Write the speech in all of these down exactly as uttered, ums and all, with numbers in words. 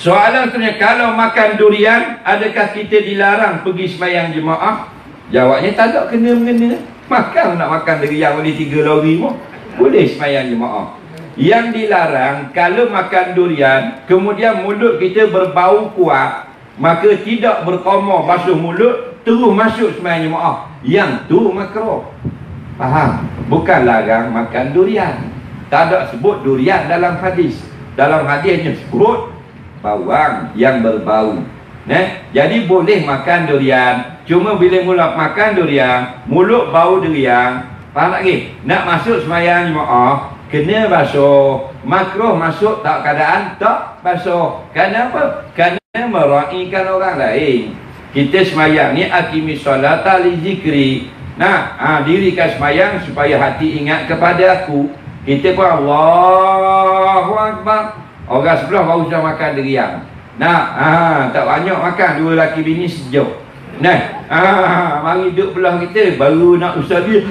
Soalan sebenarnya, kalau makan durian, adakah kita dilarang pergi sembahyang jemaah? Jawabnya tak ada kena-mengena. Makan nak makan durian boleh tiga lori pun, boleh sembahyang jemaah. Yang dilarang, kalau makan durian kemudian mulut kita berbau kuat, maka tidak berkoma basuh mulut, terus masuk sembahyang jemaah. Yang tu makruh. Faham? Bukan larang makan durian. Tak ada sebut durian dalam hadis. Dalam hadis hanya sebut bawang yang berbau. Eh? Jadi boleh makan durian. Cuma bila mula makan durian, mulut bau durian. Faham lagi? Nak masuk sembahyang jemaah, kena basuh. Makruh masuk tak keadaan tak basuh. Kenapa? Kerana meraikan orang lain. Kita sembahyang ni aqimis solata li zikri. Nah, ha, dirikan sembahyang supaya hati ingat kepada aku. Kita pun Allahu Akbar. Orang sebelah baru sudah makan durian. Nah, ah, tak banyak makan, dua laki bini sejuk. Nah, ah, mari duduk belah kita baru nak usah dia.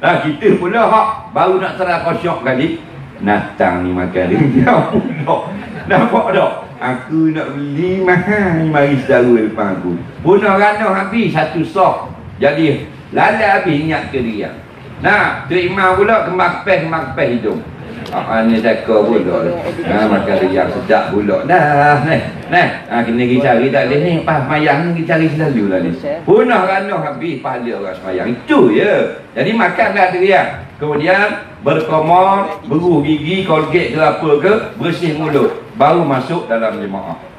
Nah, kita pula hak baru nak terang kosyak kali. Natang ni makan durian pula. Nampak tak? Aku nak beli mahal, mari saudara lepas aku. Punah ranah habis satu sok. Jadi lalai habis ingat ke durian. Nah, Tok Imam pula kembang peh, kembang peh hidung. Ah, ni dekor pula. Ha, makan riang sedap pula. Dah, nah, nah. Ha, kena pergi cari tak boleh ni. Pas semayang ni cari selalu lah ni. Punah ranah habis pahala orang semayang. Itu ya. Jadi makanlah riang. Kemudian berkomor, beru gigi, Colgate ke apa ke, bersih mulut. Baru masuk dalam jemaah.